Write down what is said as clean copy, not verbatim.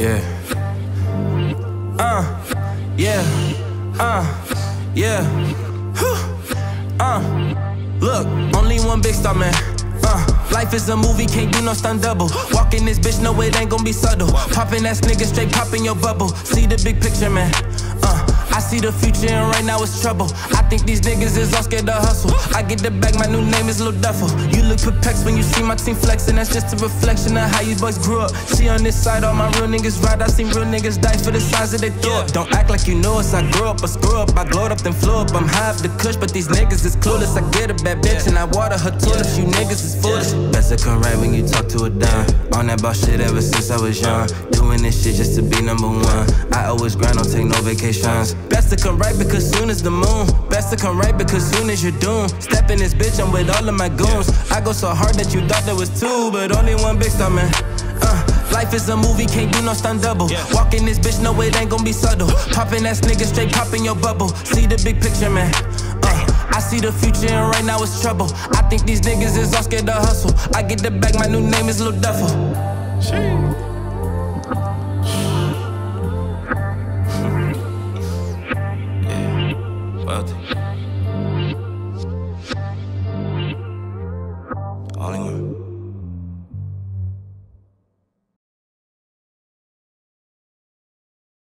Yeah. Yeah. Yeah. Look, only one big star, man. Life is a movie, can't do no stunt double. Walking this bitch, no, it ain't gon' be subtle. Popping that nigga straight, popping your bubble. See the big picture, man. I see the future and right now it's trouble. I think these niggas is all scared to hustle. I get the bag, my new name is Lil' Duffle. You look perplexed when you see my team flexing. That's just a reflection of how you boys grew up. She on this side, all my real niggas ride. I seen real niggas die for the size of their thought. Don't act like you know us, I grew up a screw up. I glowed up then flew up, I'm high up the kush. But these niggas is clueless, I get a bad bitch and I water her toilet. You niggas is foolish. Best to come right when you talk to a dime. On that boss shit ever since I was young. Doing this shit just to be number one. I always grind, don't take no vacations. Best to come right because soon as the moon. Best to come right because soon as you're doomed. Step in this bitch, I'm with all of my goons. I go so hard that you thought there was two, but only one big star, man. Life is a movie, can't do no stunt double. Walking this bitch, no, it ain't gon' be subtle. Popping that nigga straight, popping your bubble. See the big picture, man. I see the future and right now it's trouble. I think these niggas is all scared to hustle. I get the bag, my new name is Lil' Duffle.